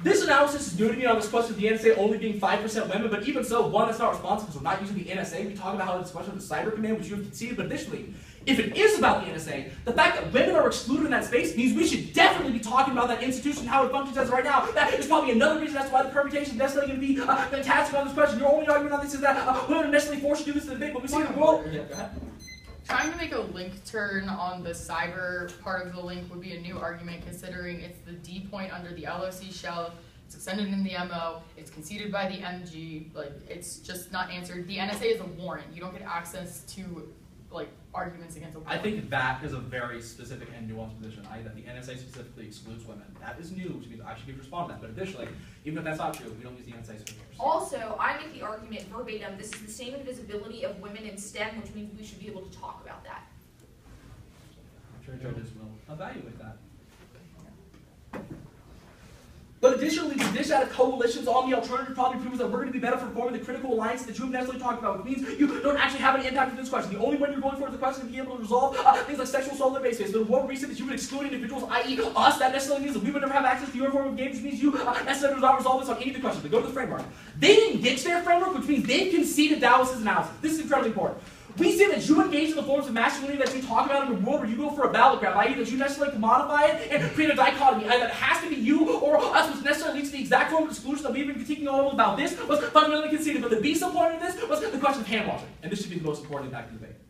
This analysis is new to me on this question of the N S A only being five percent women, but even so, one, that's not responsible, so we're not using the N S A. We talk about how this question of the Cyber Command, which you have conceded, but additionally, if it is about the N S A, the fact that women are excluded in that space means we should definitely be talking about that institution, how it functions as of right now. That is probably another reason as to why the permutation is necessarily going to be uh, fantastic on this question. Your only argument on this is that uh, women are necessarily forced to do this in the debate, but we see the world. Yeah, go ahead. Trying to make a link turn on the cyber part of the link would be a new argument, considering it's the D point under the L O C shell, it's extended in the M O, it's conceded by the M G, like, it's just not answered. The N S A is a warrant. You don't get access to, like, arguments against a warrant. I think that is a very specific and nuanced position, I, that the N S A specifically excludes women. That is new, which means I should be responding to that. But additionally, even if that's not true, we don't use the N S A specifically. Also, I make the argument verbatim, this is the same invisibility of women in STEM, which means we should be able to talk about that. I'm sure judges will evaluate that. But additionally, the dish out of coalitions on the alternative probably proves that we're going to be better for forming the critical alliance that you have necessarily talked about, which means you don't actually have an impact on this question. The only one you're going for is the question of being able to resolve uh, things like sexual assault in the base. The one reason that you would exclude individuals, i e us, that necessarily means that we would never have access to your form of games, which means you uh, necessarily do not resolve this on any of the questions. But go to the framework. They didn't ditch their framework, which means they conceded Dallas's analysis. This is incredibly important. We see that you engage in the forms of masculinity that you talk about in the world where you go for a battle grab, i e that you necessarily commodify it and create a dichotomy. And that has to be you or us, which necessarily leads to the exact form of exclusion that we've been critiquing all about. This was fundamentally conceded, but the B-sub point of this was the question of hand-washing. And this should be the most important impact of the debate.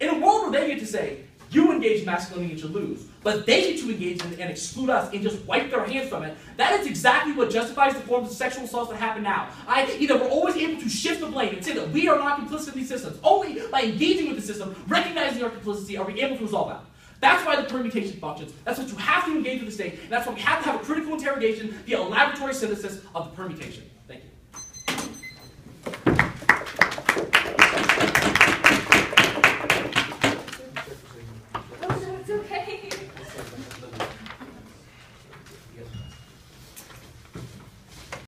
In a world where they get to say, you engage in masculinity and you lose, but they get to engage in it and exclude us and just wipe their hands from it, that is exactly what justifies the forms of sexual assault that happen now. I, either we're always able to shift the blame and say that we are not complicit in these systems. Only by engaging with the system, recognizing our complicity, are we able to resolve that. That's why the permutation functions. That's what you have to engage with the state, and that's why we have to have a critical interrogation via a laboratory synthesis of the permutation. Thank you.